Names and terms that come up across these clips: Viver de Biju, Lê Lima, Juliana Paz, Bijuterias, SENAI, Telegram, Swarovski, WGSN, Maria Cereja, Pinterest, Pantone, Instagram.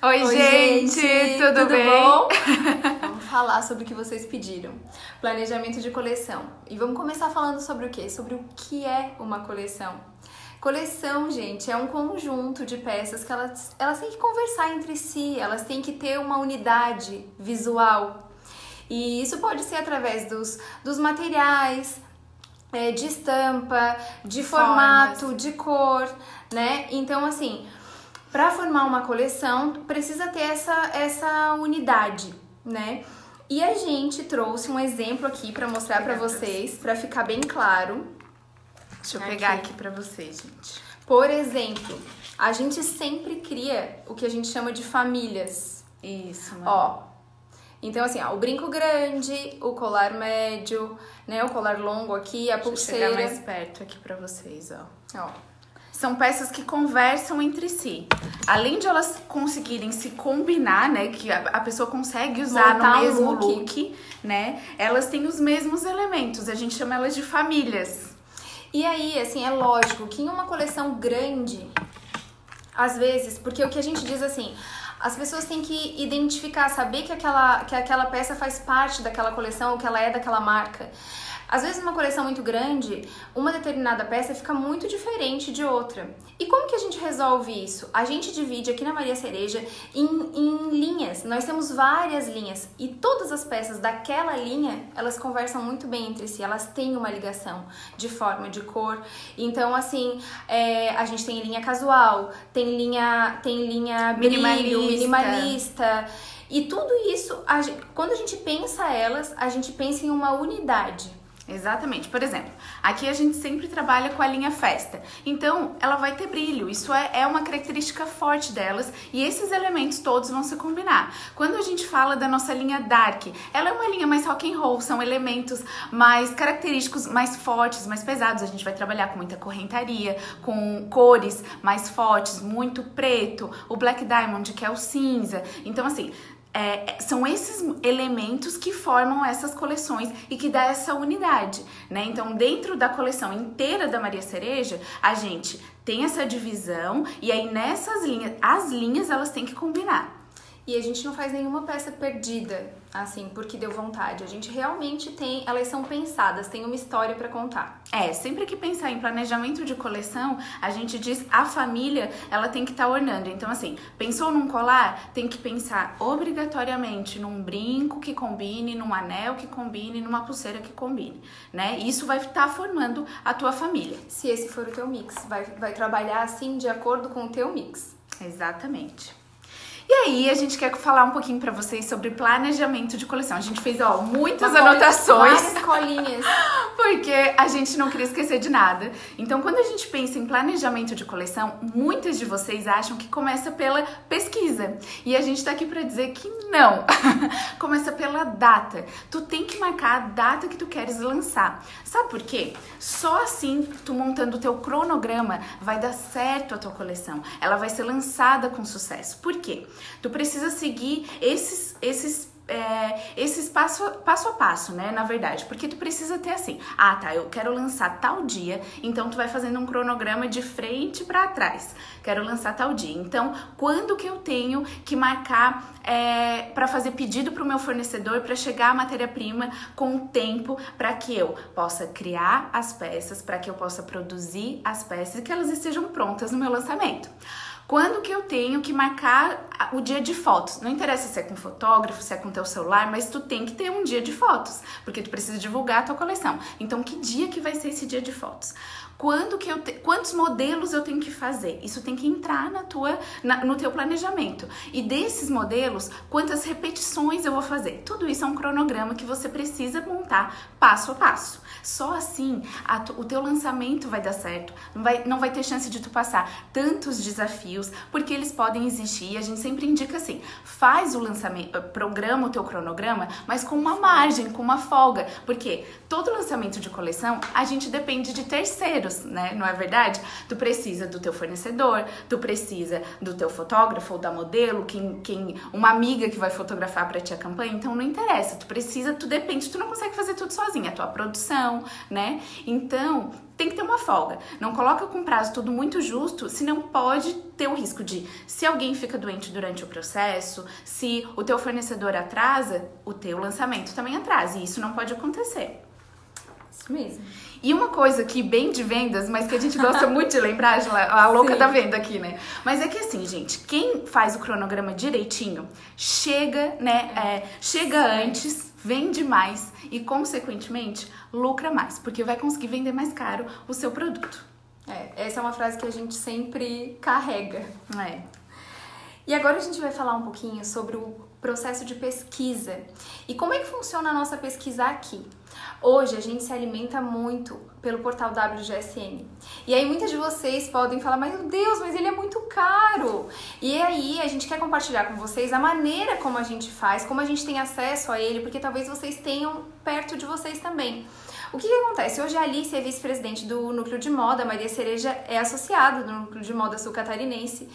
Oi gente, tudo bem? Bom? Vamos falar sobre o que vocês pediram, planejamento de coleção. E vamos começar falando sobre o quê? Sobre o que é uma coleção. Coleção, gente, é um conjunto de peças que elas têm que conversar entre si, elas têm que ter uma unidade visual. E isso pode ser através dos materiais, de estampa, de formato, de cor, né? Então, assim, para formar uma coleção, precisa ter essa unidade, né? E a gente trouxe um exemplo aqui para mostrar para vocês, para ficar bem claro. Deixa eu pegar aqui para vocês, gente. Por exemplo, a gente sempre cria o que a gente chama de famílias. Isso, mano. Ó, então assim, ó, o brinco grande, o colar médio, né? O colar longo aqui, a pulseira. Deixa eu chegar mais perto aqui para vocês, ó. Ó. São peças que conversam entre si. Além de elas conseguirem se combinar, né? Que a pessoa consegue usar montar no mesmo look, né? Elas têm os mesmos elementos. A gente chama elas de famílias. E aí, assim, é lógico que em uma coleção grande, às vezes... Porque o que a gente diz, assim... As pessoas têm que identificar, saber que aquela peça faz parte daquela coleção, ou que ela é daquela marca. Às vezes, numa coleção muito grande, uma determinada peça fica muito diferente de outra. E como que a gente resolve isso? A gente divide aqui na Maria Cereja em linhas. Nós temos várias linhas e todas as peças daquela linha, elas conversam muito bem entre si. Elas têm uma ligação de forma, de cor. Então, assim, a gente tem linha casual, tem linha minimalista. E tudo isso, quando a gente pensa elas, a gente pensa em uma unidade. Exatamente. Por exemplo, aqui a gente sempre trabalha com a linha festa. Então, ela vai ter brilho. Isso é uma característica forte delas. E esses elementos todos vão se combinar. Quando a gente fala da nossa linha dark, ela é uma linha mais rock and roll. São elementos mais característicos, mais fortes, mais pesados. A gente vai trabalhar com muita correntaria, com cores mais fortes, muito preto. O Black Diamond, que é o cinza. Então, assim... são esses elementos que formam essas coleções e que dá essa unidade, né? Então, dentro da coleção inteira da Maria Cereja, a gente tem essa divisão e aí nessas linhas, as linhas elas têm que combinar. E a gente não faz nenhuma peça perdida, assim, porque deu vontade. A gente realmente tem... Elas são pensadas, tem uma história pra contar. Sempre que pensar em planejamento de coleção, a gente diz a família, ela tem que estar ornando. Então, assim, pensou num colar? Tem que pensar obrigatoriamente num brinco que combine, num anel que combine, numa pulseira que combine, né? Isso vai estar formando a tua família. Se esse for o teu mix, vai trabalhar, assim, de acordo com o teu mix. Exatamente. E aí, a gente quer falar um pouquinho pra vocês sobre planejamento de coleção. A gente fez, ó, muitas anotações. Várias colinhas. Porque a gente não queria esquecer de nada. Então, quando a gente pensa em planejamento de coleção, muitas de vocês acham que começa pela pesquisa. E a gente tá aqui pra dizer que não. Começa pela data. Tu tem que marcar a data que tu queres lançar. Sabe por quê? Só assim, tu montando o teu cronograma, vai dar certo a tua coleção. Ela vai ser lançada com sucesso. Por quê? Tu precisa seguir esses passo a passo, né, na verdade. Porque tu precisa ter assim, eu quero lançar tal dia, então tu vai fazendo um cronograma de frente pra trás. Quero lançar tal dia, então quando que eu tenho que marcar pra fazer pedido pro meu fornecedor pra chegar a matéria-prima com tempo pra que eu possa criar as peças, pra que eu possa produzir as peças e que elas estejam prontas no meu lançamento. Quando que eu tenho que marcar o dia de fotos? Não interessa se é com fotógrafo, se é com teu celular, mas tu tem que ter um dia de fotos, porque tu precisa divulgar a tua coleção. Então, que dia que vai ser esse dia de fotos? Quantos modelos eu tenho que fazer? Isso tem que entrar no teu planejamento. E desses modelos, quantas repetições eu vou fazer? Tudo isso é um cronograma que você precisa montar passo a passo. Só assim o teu lançamento vai dar certo. Não vai ter chance de tu passar tantos desafios, porque eles podem existir. E a gente sempre indica assim, faz o lançamento, programa o teu cronograma, mas com uma margem, com uma folga. Porque todo lançamento de coleção, a gente depende de terceiros. parceiros, né? Não é verdade? Tu precisa do teu fornecedor, tu precisa do teu fotógrafo ou da modelo, uma amiga que vai fotografar pra ti a campanha. Então não interessa, tu precisa, tu depende, tu não consegue fazer tudo sozinha, a tua produção, né? Então tem que ter uma folga. Não coloca com prazo tudo muito justo, senão pode ter o risco de, se alguém fica doente durante o processo, se o teu fornecedor atrasa, o teu lançamento também atrasa, e isso não pode acontecer. Isso mesmo. E uma coisa aqui bem de vendas, mas que a gente gosta muito de lembrar, a louca da venda aqui, né? Mas é que assim, gente, quem faz o cronograma direitinho, chega, né? Chega antes, vende mais e, consequentemente, lucra mais, porque vai conseguir vender mais caro o seu produto. Essa é uma frase que a gente sempre carrega. E agora a gente vai falar um pouquinho sobre o processo de pesquisa. E como é que funciona a nossa pesquisa aqui? Hoje a gente se alimenta muito pelo portal WGSN. E aí muitas de vocês podem falar, mas meu Deus, mas ele é muito caro. E aí a gente quer compartilhar com vocês a maneira como a gente faz, como a gente tem acesso a ele, porque talvez vocês tenham perto de vocês também. O que acontece? Hoje a Alice é vice-presidente do Núcleo de Moda, a Maria Cereja é associada do Núcleo de Moda Sul Catarinense.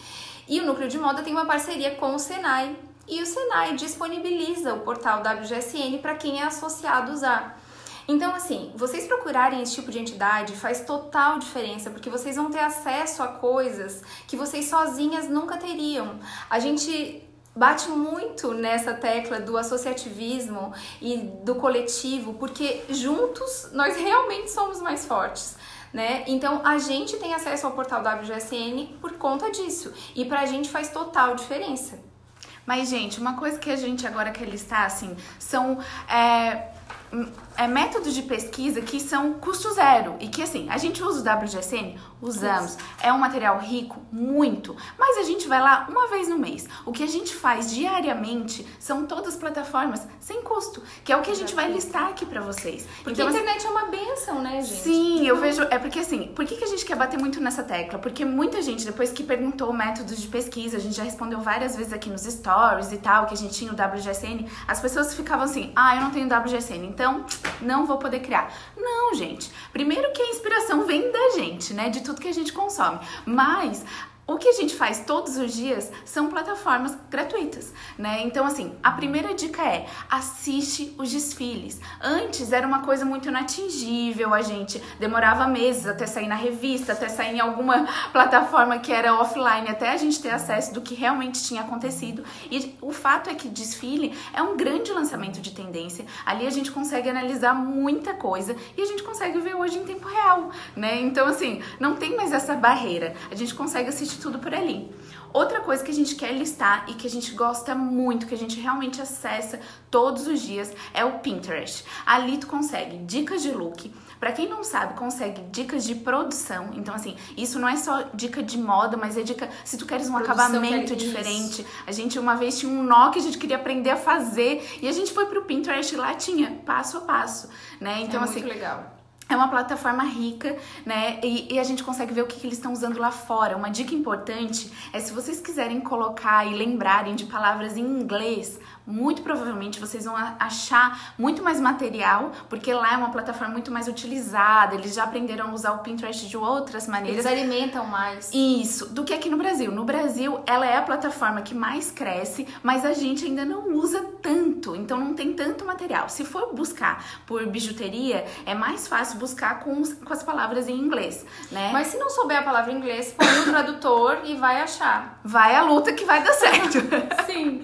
E o Núcleo de Moda tem uma parceria com o SENAI. E o SENAI disponibiliza o portal WGSN para quem é associado a usar. Então, assim, vocês procurarem esse tipo de entidade faz total diferença, porque vocês vão ter acesso a coisas que vocês sozinhas nunca teriam. A gente bate muito nessa tecla do associativismo e do coletivo, porque juntos nós realmente somos mais fortes, né? Então, a gente tem acesso ao portal WGSN por conta disso, e pra gente faz total diferença. Mas, gente, uma coisa que a gente agora quer listar, assim, são métodos de pesquisa que são custo zero. E que, assim, a gente usa o WGSN? Usamos. É um material rico? Muito. Mas a gente vai lá uma vez no mês. O que a gente faz diariamente são todas plataformas sem custo, que é o que a gente vai listar aqui pra vocês. Porque então, a internet é uma benção, né, gente? Sim, eu vejo... É porque, assim, por que a gente quer bater muito nessa tecla? Porque muita gente, depois que perguntou métodos de pesquisa, a gente já respondeu várias vezes aqui nos stories e tal, que a gente tinha o WGSN, as pessoas ficavam assim, ah, eu não tenho WGSN, então não vou poder criar. Não, gente. Primeiro que a inspiração vem da gente, né? De tudo que a gente consome. Mas o que a gente faz todos os dias são plataformas gratuitas, né? Então, assim, a primeira dica é assiste os desfiles. Antes era uma coisa muito inatingível, a gente demorava meses até sair na revista, até sair em alguma plataforma que era offline, até a gente ter acesso do que realmente tinha acontecido. E o fato é que desfile é um grande lançamento de tendência. Ali a gente consegue analisar muita coisa e a gente consegue ver hoje em tempo real, né? Então, assim, não tem mais essa barreira. A gente consegue assistir tudo por ali. Outra coisa que a gente quer listar e que a gente gosta muito, que a gente realmente acessa todos os dias, é o Pinterest. Ali tu consegue dicas de look, pra quem não sabe, consegue dicas de produção. Então, assim, isso não é só dica de moda, mas é dica, se tu queres um acabamento diferente. A gente uma vez tinha um nó que a gente queria aprender a fazer e a gente foi pro Pinterest e lá tinha passo a passo, né? Então, assim, muito legal. É uma plataforma rica, né? E a gente consegue ver o que eles estão usando lá fora. Uma dica importante é, se vocês quiserem colocar e lembrarem de palavras em inglês, muito provavelmente vocês vão achar muito mais material, porque lá é uma plataforma muito mais utilizada, eles já aprenderam a usar o Pinterest de outras maneiras. Eles alimentam mais. Isso, do que aqui no Brasil. No Brasil, ela é a plataforma que mais cresce, mas a gente ainda não usa tanto, então não tem tanto material. Se for buscar por bijuteria, é mais fácil buscar com as palavras em inglês, né? Mas se não souber a palavra em inglês, põe no tradutor e vai achar. Vai à luta que vai dar certo. Sim.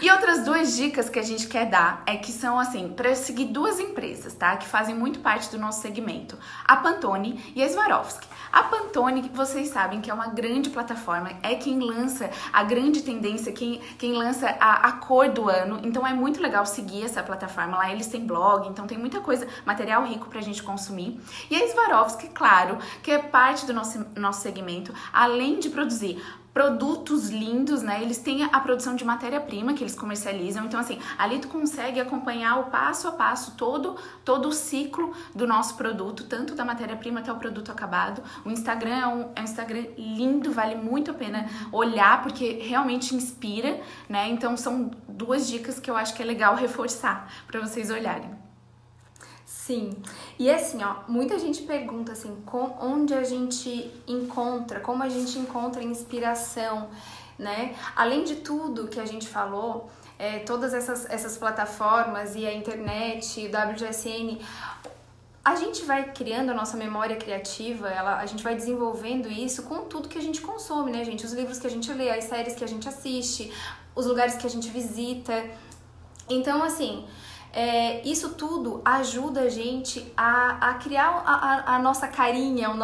E outras duas dicas que a gente quer dar é que são, assim, para seguir duas empresas, tá? Que fazem muito parte do nosso segmento. A Pantone e a Swarovski. A Pantone, vocês sabem que é uma grande plataforma, é quem lança a grande tendência, quem lança a cor do ano. Então é muito legal seguir essa plataforma lá. Eles têm blog, então tem muita coisa, material rico pra gente consumir. E a Swarovski, claro, que é parte do nosso segmento, além de produzir produtos lindos, né? Eles têm a produção de matéria-prima que eles comercializam. Então, assim, ali tu consegue acompanhar o passo a passo, todo o ciclo do nosso produto, tanto da matéria-prima até o produto acabado. O Instagram é um Instagram lindo, vale muito a pena olhar, porque realmente inspira, né? Então, são duas dicas que eu acho que é legal reforçar para vocês olharem. Sim, e assim, ó, muita gente pergunta assim, onde a gente encontra, como a gente encontra inspiração, né? Além de tudo que a gente falou, todas essas plataformas e a internet, o WGSN, a gente vai criando a nossa memória criativa, a gente vai desenvolvendo isso com tudo que a gente consome, né, gente? Os livros que a gente lê, as séries que a gente assiste, os lugares que a gente visita. Então, assim, isso tudo ajuda a gente a criar a nossa carinha, o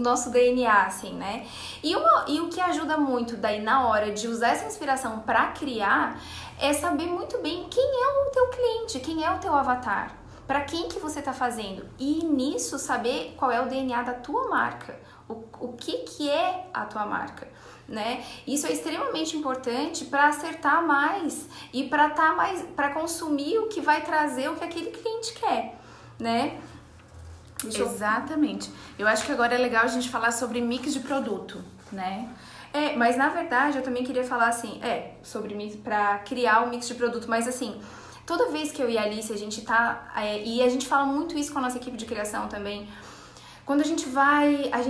nosso DNA, assim, né? E o que ajuda muito daí na hora de usar essa inspiração para criar é saber muito bem quem é o teu cliente, quem é o teu avatar, para quem que você tá fazendo. E nisso saber qual é o DNA da tua marca, o que é a tua marca, né? Isso é extremamente importante para acertar mais e para consumir o que vai trazer o que aquele cliente quer, né? Exatamente. Eu acho que agora é legal a gente falar sobre mix de produto, né? Mas na verdade eu também queria falar assim, sobre mix, para criar o mix de produto, mas assim, toda vez que eu e a Alice, a gente tá, e a gente fala muito isso com a nossa equipe de criação também. Quando a gente vai, a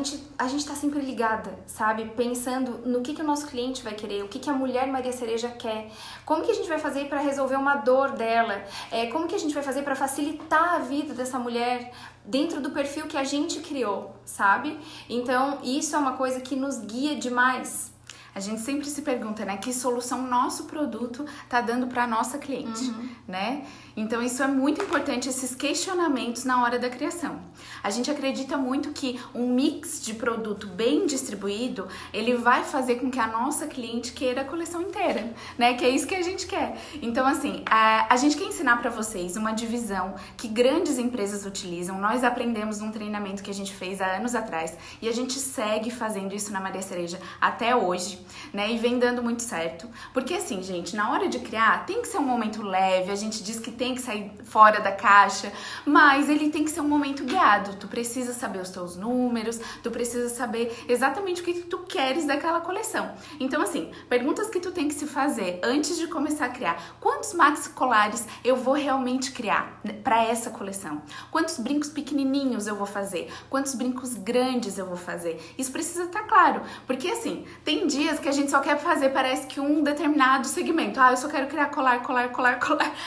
gente tá sempre ligada, sabe? Pensando no que o nosso cliente vai querer, o que a mulher Maria Cereja quer, como que a gente vai fazer para resolver uma dor dela, como que a gente vai fazer para facilitar a vida dessa mulher dentro do perfil que a gente criou, sabe? Então, isso é uma coisa que nos guia demais. A gente sempre se pergunta, né, que solução nosso produto tá dando para nossa cliente, né? Então isso é muito importante, esses questionamentos na hora da criação. A gente acredita muito que um mix de produto bem distribuído, ele vai fazer com que a nossa cliente queira a coleção inteira, né? Que é isso que a gente quer. Então assim, a gente quer ensinar para vocês uma divisão que grandes empresas utilizam. Nós aprendemos num treinamento que a gente fez há anos atrás e a gente segue fazendo isso na Maria Cereja até hoje, né? E vem dando muito certo. Porque assim, gente, na hora de criar tem que ser um momento leve, a gente diz que tem que sair fora da caixa, mas ele tem que ser um momento guiado. Tu precisa saber os teus números, tu precisa saber exatamente o que tu queres daquela coleção. Então assim, perguntas que tu tem que se fazer antes de começar a criar: quantos maxi colares eu vou realmente criar para essa coleção? Quantos brincos pequenininhos eu vou fazer? Quantos brincos grandes eu vou fazer? Isso precisa estar claro, porque assim, tem dias que a gente só quer fazer, parece que um determinado segmento. Ah, eu só quero criar colar.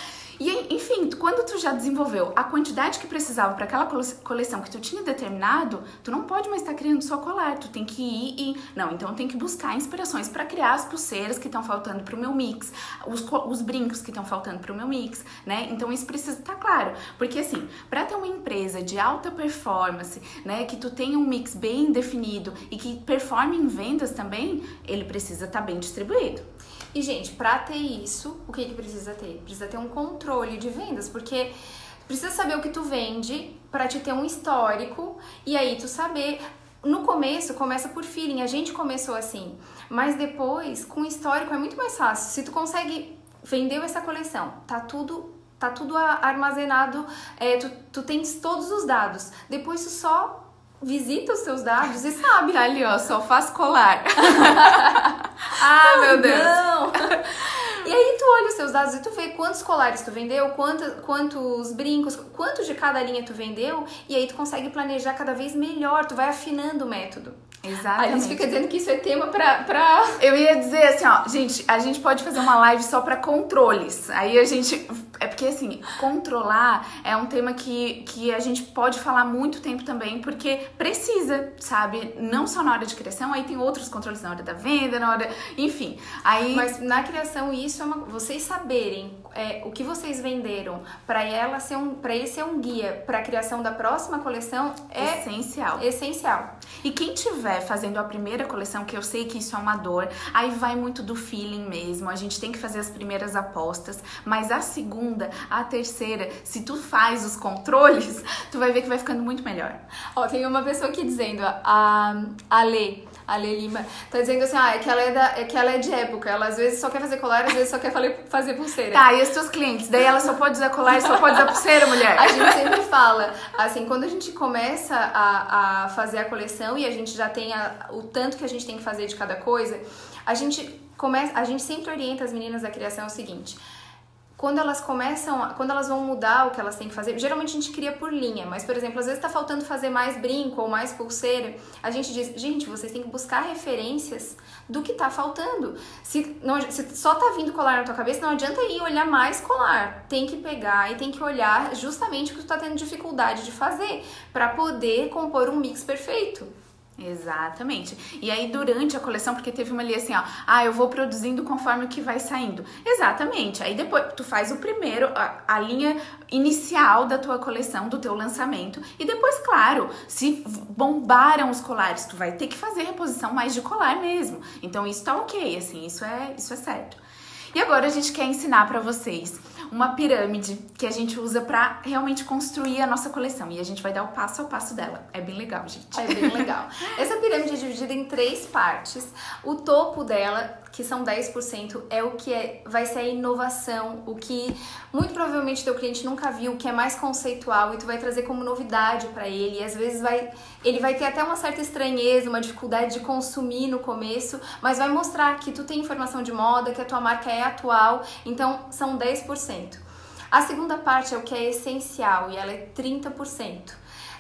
E enfim, quando tu já desenvolveu a quantidade que precisava para aquela coleção que tu tinha determinado, tu não pode mais estar criando só colar, tu tem que ir e... Não, então tem que buscar inspirações para criar as pulseiras que estão faltando pro meu mix, os brincos que estão faltando pro meu mix, né? Então isso precisa estar claro, porque assim, para ter uma empresa de alta performance, né, que tu tenha um mix bem definido e que performe em vendas também, ele precisa estar bem distribuído. E, gente, pra ter isso, o que que precisa ter? Precisa ter um controle de vendas, porque precisa saber o que tu vende pra te ter um histórico e aí tu saber... No começo, começa por feeling, a gente começou assim, mas depois, com o histórico, é muito mais fácil. Se tu consegue, vendeu essa coleção, tá tudo armazenado, tu tens todos os dados, depois tu só visita os seus dados e sabe. Tá ali, ó, só faz colar. Ah, não, meu Deus. Não. E aí tu olha os seus dados e tu vê quantos colares tu vendeu, quantos brincos, quantos de cada linha tu vendeu, e aí tu consegue planejar cada vez melhor, tu vai afinando o método. Exatamente. A gente fica dizendo que isso é tema pra... Eu ia dizer assim, ó, gente, a gente pode fazer uma live só pra controles. Aí a gente... É porque assim, controlar é um tema que a gente pode falar muito tempo também, porque precisa, sabe? Não só na hora de criação, aí tem outros controles na hora da venda, na hora... Enfim, aí... Mas na criação isso é uma... Vocês saberem o que vocês venderam pra ele ser um guia pra criação da próxima coleção é... Essencial. E quem tiver fazendo a primeira coleção, que eu sei que isso é uma dor, aí vai muito do feeling mesmo, a gente tem que fazer as primeiras apostas, mas a segunda, a terceira, se tu faz os controles, tu vai ver que vai ficando muito melhor. Ó, tem uma pessoa aqui dizendo, a Lê Lima, tá dizendo assim, que ela é de época, ela às vezes só quer fazer colar, às vezes só quer fazer pulseira. Tá, e as tuas clientes? Daí ela só pode usar colar e só pode usar pulseira, mulher? A gente sempre fala, assim, quando a gente começa a fazer a coleção e a gente já tem o tanto que a gente tem que fazer de cada coisa, a gente sempre orienta as meninas da criação o seguinte: quando elas vão mudar o que elas têm que fazer, geralmente a gente cria por linha, mas, por exemplo, às vezes tá faltando fazer mais brinco ou mais pulseira, a gente diz, gente, vocês têm que buscar referências do que tá faltando. Se só tá vindo colar na tua cabeça, não adianta ir olhar mais colar. Tem que pegar e tem que olhar justamente o que tu tá tendo dificuldade de fazer, pra poder compor um mix perfeito. Exatamente. E aí durante a coleção, porque teve uma ali assim, ó, ah, eu vou produzindo conforme o que vai saindo. Exatamente. Aí depois tu faz o primeiro, a linha inicial da tua coleção, do teu lançamento, e depois, claro, se bombaram os colares, tu vai ter que fazer reposição mais de colar mesmo. Então isso tá ok, assim, isso é certo. E agora a gente quer ensinar pra vocês uma pirâmide que a gente usa pra realmente construir a nossa coleção. E a gente vai dar o passo a passo dela. É bem legal, gente. É bem legal. Essa pirâmide é dividida em 3 partes. O topo dela, que são 10%, é o que vai ser a inovação, o que muito provavelmente teu cliente nunca viu, que é mais conceitual e tu vai trazer como novidade pra ele. E às vezes ele vai ter até uma certa estranheza, uma dificuldade de consumir no começo, mas vai mostrar que tu tem informação de moda, que a tua marca é atual. Então, são 10%. A segunda parte é o que é essencial e ela é 30%,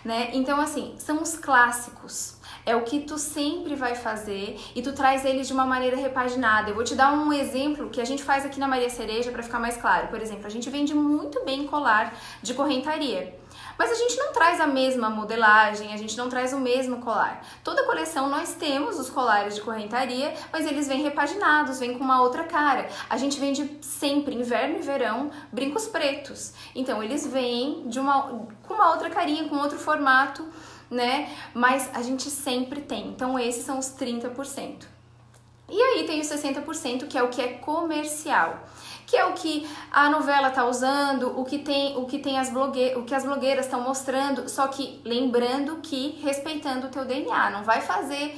né? Então, assim, são os clássicos. É o que tu sempre vai fazer e tu traz eles de uma maneira repaginada. Eu vou te dar um exemplo que a gente faz aqui na Maria Cereja para ficar mais claro. Por exemplo, a gente vende muito bem colar de correntaria, mas a gente não traz a mesma modelagem, a gente não traz o mesmo colar. Toda coleção nós temos os colares de correntaria, mas eles vêm repaginados, vêm com uma outra cara. A gente vende sempre, inverno e verão, brincos pretos. Então eles vêm com uma outra carinha, com outro formato, né? Mas a gente sempre tem. Então esses são os 30%. E aí tem os 60%, que é o que é comercial, que é o que a novela tá usando, o que as blogueiras estão mostrando, só que lembrando que respeitando o teu DNA, não vai fazer,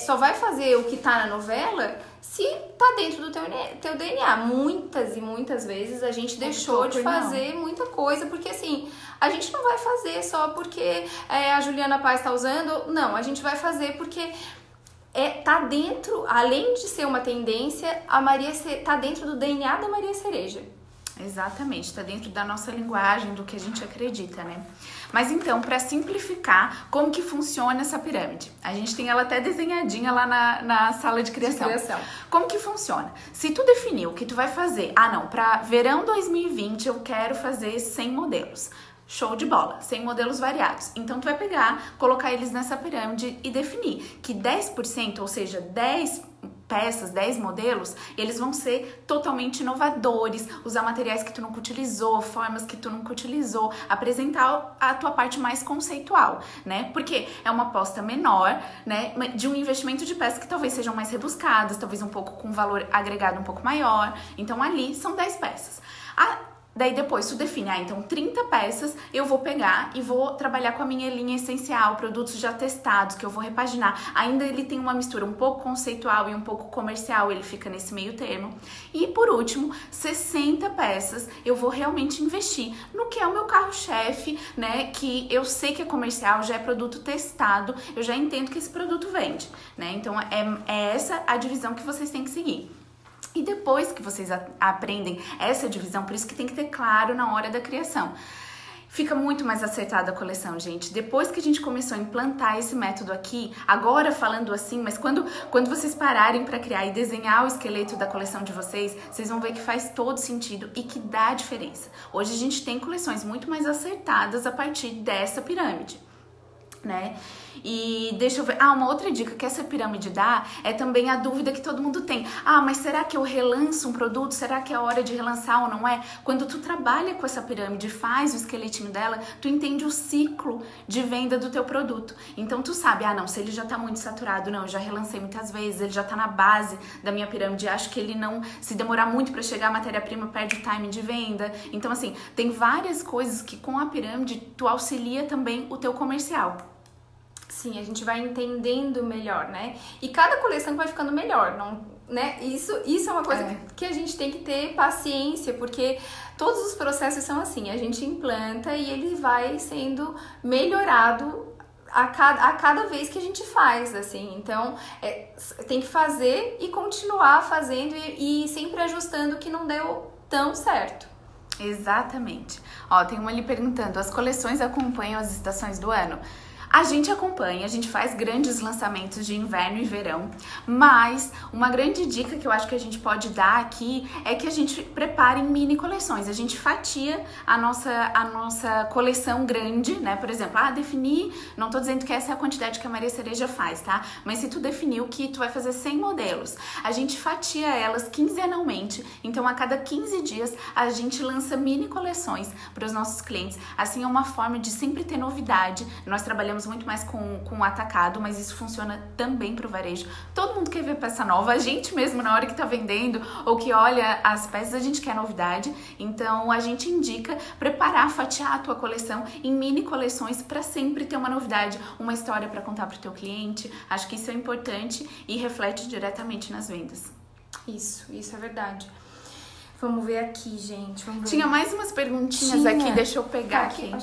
só vai fazer o que tá na novela se tá dentro do teu DNA. Muitas e muitas vezes a gente deixou de fazer muita coisa, porque assim, a gente não vai fazer só porque a Juliana Paz tá usando, não, a gente vai fazer porque... tá dentro, além de ser uma tendência, tá dentro do DNA da Maria Cereja. Exatamente, tá dentro da nossa linguagem, do que a gente acredita, né? Mas então, para simplificar, como que funciona essa pirâmide? A gente tem ela até desenhadinha lá na sala de criação. Como que funciona? Se tu definiu o que tu vai fazer, ah não, para verão 2020 eu quero fazer 100 modelos. Show de bola, 100 modelos variados. Então tu vai pegar, colocar eles nessa pirâmide e definir que 10%, ou seja, 10 peças, 10 modelos, eles vão ser totalmente inovadores, usar materiais que tu nunca utilizou, formas que tu nunca utilizou, apresentar a tua parte mais conceitual, né? Porque é uma aposta menor, né, de um investimento de peças que talvez sejam mais rebuscadas, talvez um pouco com valor agregado um pouco maior. Então ali são 10 peças. Daí depois tu define, ah, então 30 peças eu vou pegar e vou trabalhar com a minha linha essencial, produtos já testados, que eu vou repaginar. Ainda ele tem uma mistura um pouco conceitual e um pouco comercial, ele fica nesse meio termo. E por último, 60 peças eu vou realmente investir no que é o meu carro-chefe, né, que eu sei que é comercial, já é produto testado, eu já entendo que esse produto vende, né, então é essa a divisão que vocês têm que seguir. E depois que vocês aprendem essa divisão, por isso que tem que ter claro na hora da criação. Fica muito mais acertada a coleção, gente. Depois que a gente começou a implantar esse método aqui, agora falando assim, mas quando vocês pararem para criar e desenhar o esqueleto da coleção de vocês, vocês vão ver que faz todo sentido e que dá diferença. Hoje a gente tem coleções muito mais acertadas a partir dessa pirâmide, né? E deixa eu ver, uma outra dica que essa pirâmide dá é também a dúvida que todo mundo tem, mas será que eu relanço um produto? Será que é hora de relançar ou não é? Quando tu trabalha com essa pirâmide, faz o esqueletinho dela, tu entende o ciclo de venda do teu produto, então tu sabe, não, se ele já tá muito saturado, não, eu já relancei muitas vezes, ele já tá na base da minha pirâmide, acho que ele não, se demorar muito pra chegar a matéria-prima, perde o time de venda. Então assim, tem várias coisas que com a pirâmide tu auxilia também o teu comercial. Sim, a gente vai entendendo melhor, né? E cada coleção vai ficando melhor, não, né? Isso é uma coisa que a gente tem que ter paciência, porque todos os processos são assim, a gente implanta e ele vai sendo melhorado a cada vez que a gente faz, assim. Então, tem que fazer e continuar fazendo e sempre ajustando o que não deu tão certo. Exatamente. Ó, tem uma ali perguntando, as coleções acompanham as estações do ano? A gente acompanha, a gente faz grandes lançamentos de inverno e verão, mas uma grande dica que eu acho que a gente pode dar aqui é que a gente prepare mini coleções, a gente fatia a nossa coleção grande, né? Por exemplo, definir, não tô dizendo que essa é a quantidade que a Maria Cereja faz, tá? Mas se tu definiu que tu vai fazer 100 modelos, a gente fatia elas quinzenalmente, então a cada 15 dias a gente lança mini coleções para os nossos clientes, assim é uma forma de sempre ter novidade. Nós trabalhamos muito mais com o atacado, mas isso funciona também pro varejo. Todo mundo quer ver peça nova, a gente mesmo na hora que tá vendendo ou que olha as peças, a gente quer novidade, então a gente indica preparar, fatiar a tua coleção em mini coleções para sempre ter uma novidade, uma história para contar pro teu cliente. Acho que isso é importante e reflete diretamente nas vendas. Isso é verdade. Vamos ver aqui, gente. Vamos ver. Tinha mais umas perguntinhas aqui, deixa eu pegar tá aqui.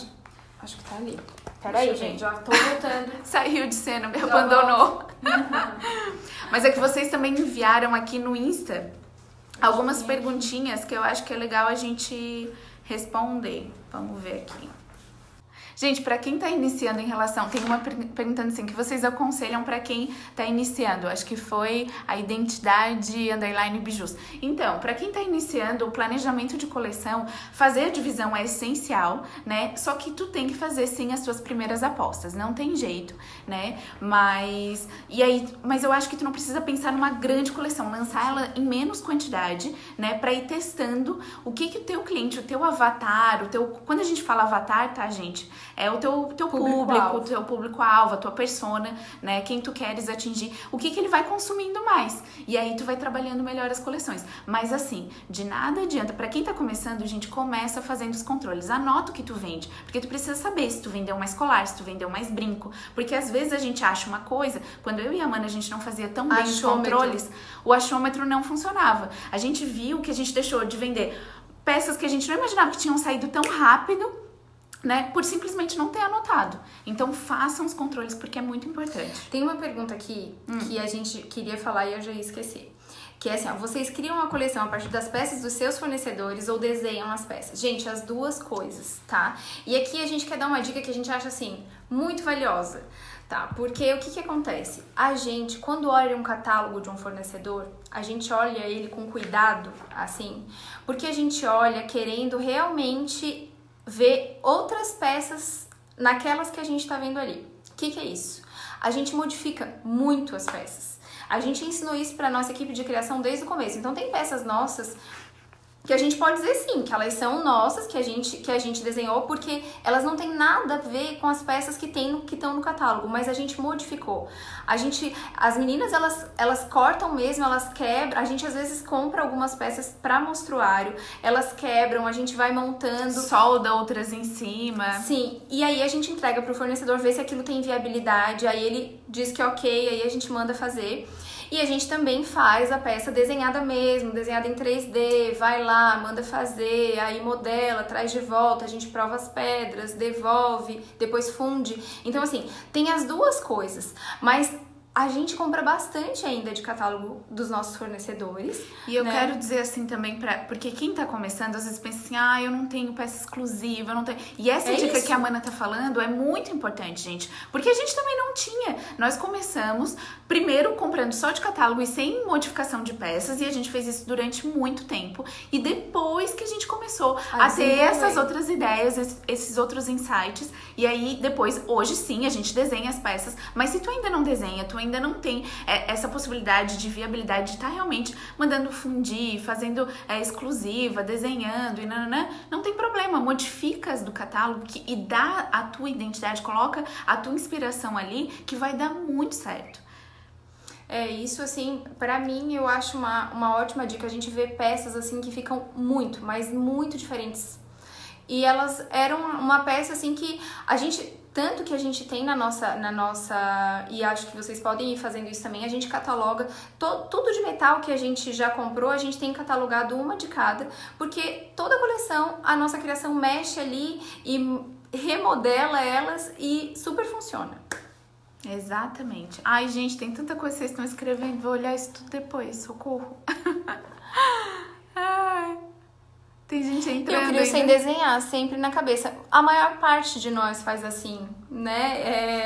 Acho que tá ali. Peraí, gente, já tô voltando. Saiu de cena, me abandonou. Mas é que vocês também enviaram aqui no Insta algumas perguntinhas que eu acho que é legal a gente responder. Vamos ver aqui. Gente, para quem tá iniciando em relação... Tem uma perguntando assim, que vocês aconselham para quem tá iniciando? Acho que foi a identidade _ bijus. Então, para quem tá iniciando o planejamento de coleção, fazer a divisão é essencial, né? Só que tu tem que fazer sim as tuas primeiras apostas, não tem jeito, né? Mas eu acho que tu não precisa pensar numa grande coleção, lançar ela em menos quantidade, né? Para ir testando o que o teu cliente, o teu avatar, quando a gente fala avatar, tá, gente? É o teu público, o teu público-alvo, a tua persona, né? Quem tu queres atingir, o que ele vai consumindo mais. E aí tu vai trabalhando melhor as coleções. Mas assim, de nada adianta. Pra quem tá começando, gente, começa fazendo os controles. Anota o que tu vende, porque tu precisa saber se tu vendeu mais colar, se tu vendeu mais brinco. Porque às vezes a gente acha uma coisa, quando eu e a Amanda a gente não fazia tão bem os controles, o achômetro não funcionava. A gente viu que a gente deixou de vender peças que a gente não imaginava que tinham saído tão rápido, né? Por simplesmente não ter anotado. Então façam os controles porque é muito importante. Tem uma pergunta aqui que a gente queria falar e eu já esqueci. Que é assim, ó, vocês criam uma coleção a partir das peças dos seus fornecedores ou desenham as peças? Gente, as duas coisas, tá? E aqui a gente quer dar uma dica que a gente acha assim, muito valiosa, tá? Porque o que acontece? A gente, quando olha um catálogo de um fornecedor, a gente olha ele com cuidado, assim, porque a gente olha querendo realmente ver outras peças naquelas que a gente tá vendo ali. O que é isso? A gente modifica muito as peças. A gente ensinou isso pra nossa equipe de criação desde o começo. Então tem peças nossas que a gente pode dizer sim, que elas são nossas, que a gente desenhou, porque elas não tem nada a ver com as peças que estão no catálogo, mas a gente modificou. As meninas, elas cortam mesmo, elas quebram, a gente às vezes compra algumas peças pra mostruário, elas quebram, a gente vai montando. Solda outras em cima. Sim, e aí a gente entrega pro fornecedor, vê se aquilo tem viabilidade, aí ele diz que ok, aí a gente manda fazer. E a gente também faz a peça desenhada mesmo, desenhada em 3D, vai lá, manda fazer, aí modela, traz de volta, a gente prova as pedras, devolve, depois funde. Então assim, tem as duas coisas, mas a gente compra bastante ainda de catálogo dos nossos fornecedores. E eu quero dizer assim também, porque quem tá começando às vezes pensa assim, eu não tenho peça exclusiva, eu não tenho... E essa dica que a Mana tá falando é muito importante, gente. Porque a gente também não tinha. Nós começamos primeiro comprando só de catálogo e sem modificação de peças, e a gente fez isso durante muito tempo. E depois que a gente começou a ter essas outras ideias, esses outros insights, e aí depois, hoje sim, a gente desenha as peças, mas se tu ainda não desenha, tu ainda não tem essa possibilidade de viabilidade de estar realmente mandando fundir, fazendo exclusiva, desenhando e nananã, não tem problema, modifica as do catálogo e dá a tua identidade, coloca a tua inspiração ali, que vai dar muito certo. Isso assim, pra mim eu acho uma ótima dica. A gente vê peças assim que ficam muito, mas muito diferentes. E elas eram uma peça assim que a gente... Tanto que a gente tem na nossa, e acho que vocês podem ir fazendo isso também, a gente cataloga tudo de metal que a gente já comprou, a gente tem catalogado uma de cada, porque toda a coleção, a nossa criação mexe ali e remodela elas e super funciona. Exatamente. Ai, gente, tem tanta coisa que vocês estão escrevendo, vou olhar isso tudo depois, socorro. Ai... Tem gente entrando. Eu crio sem desenhar, sempre na cabeça. A maior parte de nós faz assim, né?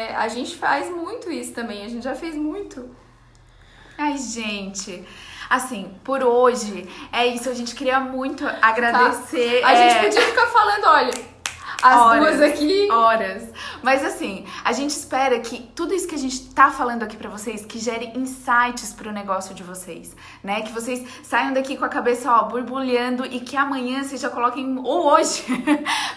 É, a gente faz muito isso também, a gente já fez muito. Ai, gente... Assim, por hoje, é isso. A gente queria muito agradecer. Tá. A gente podia ficar falando, olha... Horas. Mas assim, a gente espera que tudo isso que a gente tá falando aqui pra vocês, que gere insights pro negócio de vocês, né? Que vocês saiam daqui com a cabeça, ó, borbulhando, e que amanhã vocês já coloquem, ou hoje,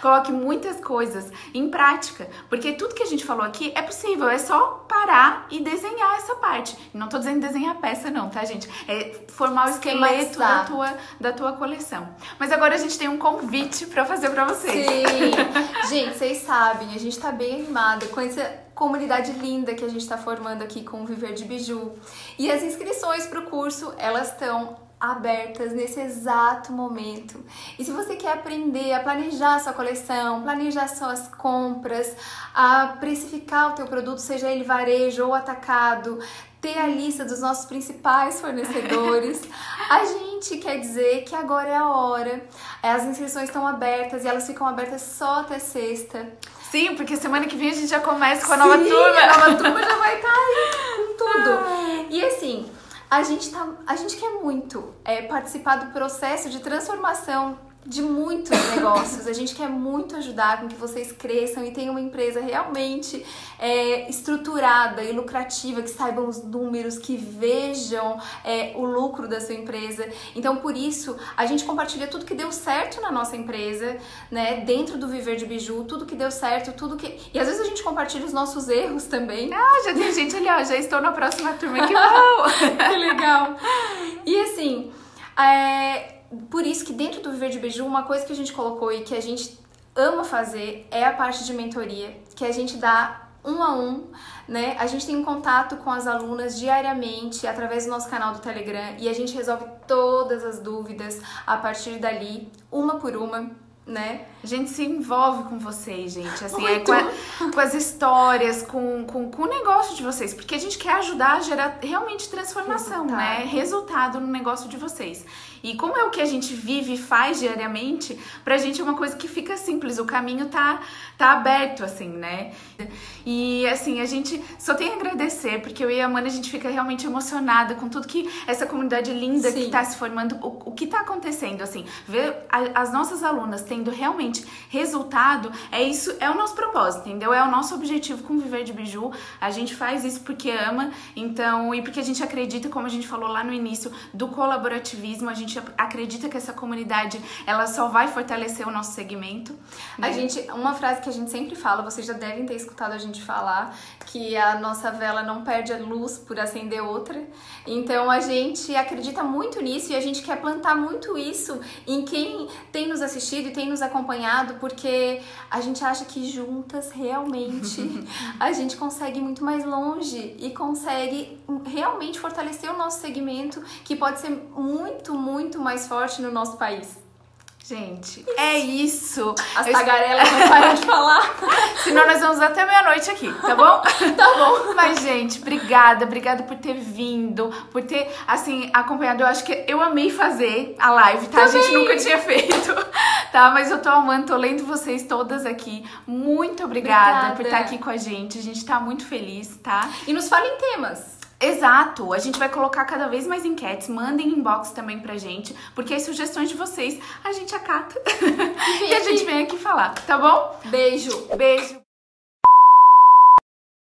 coloquem muitas coisas em prática. Porque tudo que a gente falou aqui é possível, é só parar e desenhar essa parte. Não tô dizendo desenhar a peça não, tá, gente? É formar o esqueleto da tua coleção. Mas agora a gente tem um convite pra fazer pra vocês. Sim! Gente, vocês sabem, a gente tá bem animada com essa comunidade linda que a gente tá formando aqui com o Viver de Biju. E as inscrições pro curso, elas estão abertas nesse exato momento. E se você quer aprender a planejar a sua coleção, planejar suas compras, a precificar o teu produto, seja ele varejo ou atacado, ter a lista dos nossos principais fornecedores, a gente quer dizer que agora é a hora. As inscrições estão abertas e elas ficam abertas só até sexta. Sim, porque semana que vem a gente já começa com a nova turma. A nova turma já vai estar aí com tudo. E assim, a gente quer muito participar do processo de transformação de muitos negócios. A gente quer muito ajudar com que vocês cresçam e tenham uma empresa realmente estruturada e lucrativa, que saibam os números, que vejam o lucro da sua empresa. Então, por isso, a gente compartilha tudo que deu certo na nossa empresa, né? Dentro do Viver de Biju, tudo que deu certo, tudo que... E às vezes a gente compartilha os nossos erros também. Ah, já tem gente ali, ó, já estou na próxima turma, que bom! Que legal! E assim, por isso que dentro do Viver de Biju, uma coisa que a gente colocou e que a gente ama fazer é a parte de mentoria, que a gente dá um a um, né? A gente tem um contato com as alunas diariamente através do nosso canal do Telegram e a gente resolve todas as dúvidas a partir dali, uma por uma, né? A gente se envolve com vocês, gente, assim, com as histórias, com o negócio de vocês, porque a gente quer ajudar a gerar realmente transformação, né? Resultado no negócio de vocês. E como é o que a gente vive e faz diariamente, pra gente é uma coisa que fica simples, o caminho tá aberto, assim, né? E, assim, a gente só tem a agradecer, porque eu e a Mana, a gente fica realmente emocionada com tudo que essa comunidade linda que tá se formando, o que tá acontecendo, assim, ver as nossas alunas tendo realmente resultado, é isso, é o nosso propósito, entendeu? É o nosso objetivo com o Viver de Biju, a gente faz isso porque ama, então, e porque a gente acredita, como a gente falou lá no início, do colaborativismo, a gente acredita que essa comunidade, ela só vai fortalecer o nosso segmento, né? Uma frase que a gente sempre fala, vocês já devem ter escutado a gente falar, que a nossa vela não perde a luz por acender outra, então a gente acredita muito nisso e a gente quer plantar muito isso em quem tem nos assistido e tem nos acompanhado, porque a gente acha que juntas realmente a gente consegue ir muito mais longe e consegue realmente fortalecer o nosso segmento, que pode ser muito, muito mais forte no nosso país. Gente, é isso. As tagarelas não param de falar. Senão nós vamos até meia-noite aqui, tá bom? Tá bom. Mas, gente, obrigada por ter vindo, por ter, assim, acompanhado. Eu acho que eu amei fazer a live, tá? Também. A gente nunca tinha feito, tá? Mas eu tô amando, tô lendo vocês todas aqui. Muito obrigada por estar aqui com a gente tá muito feliz, tá? E nos falem temas. Exato, a gente vai colocar cada vez mais enquetes, mandem inbox também pra gente, porque as sugestões de vocês a gente acata e a gente vem aqui falar, tá bom? Beijo! Beijo!